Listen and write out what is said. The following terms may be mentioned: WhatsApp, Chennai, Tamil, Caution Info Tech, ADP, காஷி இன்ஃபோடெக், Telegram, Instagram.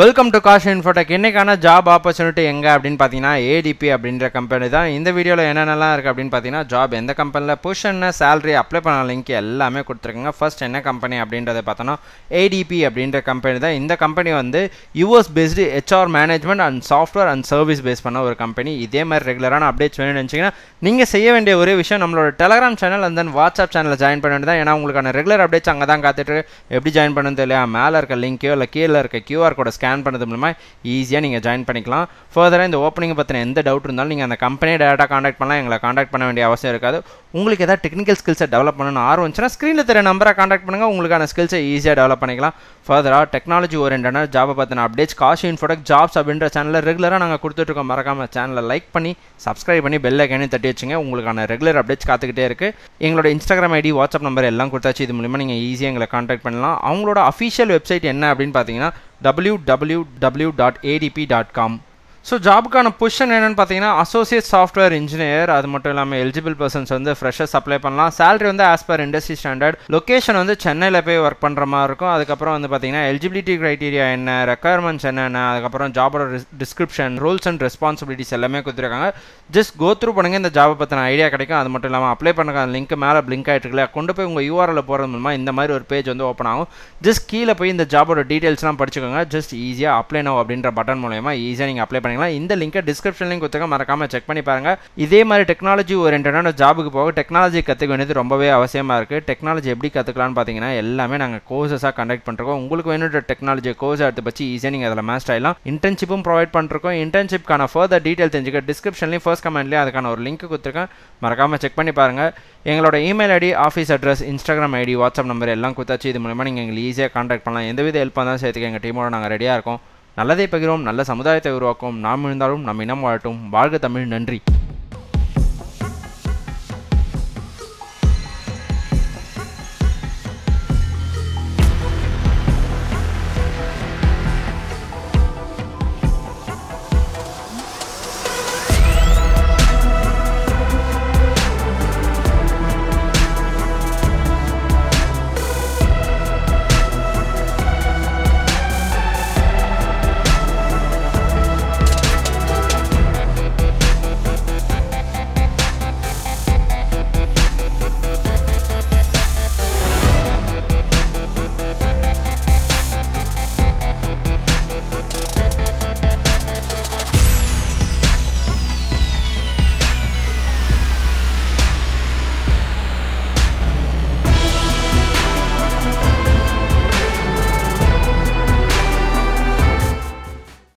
Welcome to Caution Info Tech. Innekaana job opportunity enga appdin pathina ADP appindra company da. Indha video la enna nalla irukku appdin pathina job endha company la position salary apply panna link ellame kuduthirukanga. First enna company appindradha pathana ADP appindra company da. Indha company vande US based HR management and software and service based panna or company. Idhe mari regular ana updates venum nenchina neenga seiya vendiya ore vishayam nammaloda Telegram channel and then WhatsApp channel join panna da. Ena ungalukana regular updates anga dhaan kaathitirukku. Eppadi join pannum theriyala mala irukka link illa keela irukka QR code scan பண்ணது மூலமா ஈஸியா நீங்க join பண்ணிக்கலாம். ஃபர்தரா இந்த opening பத்தின எந்த doubt இருந்தாலும் நீங்க அந்த கம்பெனி டைரக்டா காண்டாக்ட் பண்ணலாம். எங்களை காண்டாக்ட் பண்ண வேண்டிய அவசியம் இருக்காது. உங்களுக்கு ஏதாவது டெக்னிக்கல் ஸ்கில்ஸ் டெவலப் பண்ணனும் ஆர்வம் இருந்துச்சுனா ஸ்கிரீன்ல தெரிய நம்பரை காண்டாக்ட் பண்ணுங்க. உங்களுக்கான ஸ்கில்ஸ் ஈஸியா டெவலப் பண்ணிக்கலாம். ஃபர்தரா டெக்னாலஜி ஓரியண்டடான ஜாப் பத்தின அப்டேட்ஸ் காஷி இன்ஃபோடெக் ஜாப்ஸ் அப்படின்ற சேனல்ல ரெகுலரா நாங்க கொடுத்துட்டு இருக்கோம். மறக்காம சேனலை லைக் பண்ணி சப்ஸ்கிரைப் பண்ணி பெல் ஐகானையும் தட்டி வச்சுங்க. உங்களுக்கான ரெகுலர் அப்டேட்ஸ் காத்துக்கிட்டே இருக்கு. எங்களோட Instagram ஐடி WhatsApp நம்பர் எல்லாம் கொடுத்தாச்சு. இது மூலமா நீங்க ஈஸியா எங்களை காண்டாக்ட் பண்ணலாம். அவங்களோட அபிஷியல் வெப்சைட் என்ன அப்படினு பாத்தீங்கன்னா www.adp.com. So ஜாபுக்கான பொசிஷன் என்னன்னு பார்த்தீங்கன்னா அசோசியேட் சாஃப்ட்வேர் இன்ஜினியர். அது மட்டும் இல்லாமல் எலிஜிபிள் பர்சன்ஸ் வந்து ஃப்ரெஷர்ஸ் அப்ளை பண்ணலாம். சேலரி வந்து as per industry standard. Location வந்து சென்னையில் போய் ஒர்க் பண்ணுற மாதிரி இருக்கும். அதுக்கப்புறம் வந்து பார்த்தீங்கன்னா எலிஜிபிலிட்டி க்ரைட்டீரியா என்ன, ரெக்குயர்மெண்ட்ஸ் என்னென்ன, அதுக்கப்புறம் ஜாபோட டிஸ்கிரிப்ஷன், ரூல்ஸ் அண்ட் ரெஸ்பான்சிபிலிட்டிஸ் எல்லாமே கொடுத்துருக்காங்க. ஜஸ்ட் கோ த்ரூ பண்ணுங்க, இந்த ஜாபை பற்றின ஐடியா கிடைக்கும். அது மட்டும் இல்லாமல் அப்ளை பண்ணுற லிங்க் மேலே பிளிங்க் ஆகிட்டு இருக்குல்ல, கொண்டு போய் உங்கள் யூஆர்எல் போகிறது மூலமாக இந்த மாதிரி ஒரு பேஜ் வந்து ஓப்பன் ஆகும். ஜஸ்ட் கீழே போய் இந்த ஜாபோட டீட்டெயில்ஸ்லாம் படிச்சுக்கோங்க. ஜஸ்ட் ஈஸியாக அப்ளை நவ் அப்படின்ற பட்டன் மூலமா ஈஸியாக நீங்கள் அப்ளை பண்ணி இந்த லிங்க் டிஸ்கிரிப்ஷன் லிங்க் கொடுத்துங்க. மறக்காம செக் பண்ணி பாருங்க. இதே மாதிரி டெக்னாலஜி ஓரியண்டடான ஜாபுக்கு போக டெக்னாலஜி கத்துக்க வேண்டியது ரொம்பவே அவசியமா இருக்கு. டெக்னாலஜி எப்படி கத்துக்கலாம்னு பாத்தீங்கன்னா எல்லாமே நாங்க கோர்சஸா கண்டக்ட் பண்றோம். உங்களுக்கு வேணும்ன்ற டெக்னாலஜி கோர்ஸ் எடுத்து பத்தி ஈஸியா நீங்க அதல மாஸ்டர் ஆயிடலாம். இன்டர்ன்ஷிப்பும் ப்ரொவைட் பண்றோம். இன்டர்ன்ஷிப்கான ஃபர்தர் டீடைல் தெரிஞ்சுக்க டிஸ்கிரிப்ஷன்லயே ஃபர்ஸ்ட் கமெண்ட்லயே அதுக்கான ஒரு லிங்க் கொடுத்துருக்கேன். மறக்காம செக் பண்ணி பாருங்க. எங்களோட email ID, office address, Instagram ID, WhatsApp number எல்லாம் கொடுத்தாச்சு. இது மூலமா நீங்க எங்களை ஈஸியா காண்டாக்ட் பண்ணலாம். எந்தவித ஹெல்ப் பண்ணாலும் சேர்த்துக்க, எங்க டீமோட நாங்க ரெடியா இருக்கோம். நல்லதை பகிர்வோம், நல்ல சமுதாயத்தை உருவாக்கும். நாம் இருந்தாலும் நம் இனம் வாழட்டும். வாழ்க தமிழ். நன்றி.